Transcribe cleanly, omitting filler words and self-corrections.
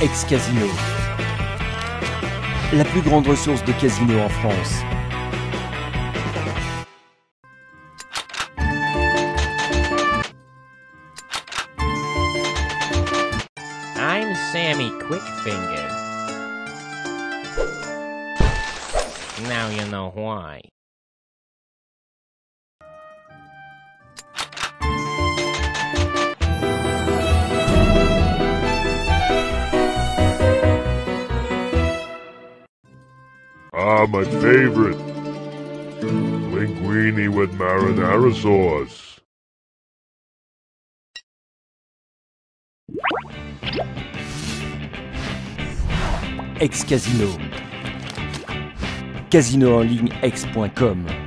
HEX Casino, la plus grande ressource de casino en France. I'm Sammy Quickfinger. Now you know why. Ah, my favorite. Linguini with marinara sauce. HEX Casino. Casino en ligne X.com.